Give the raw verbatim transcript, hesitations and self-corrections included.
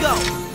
go!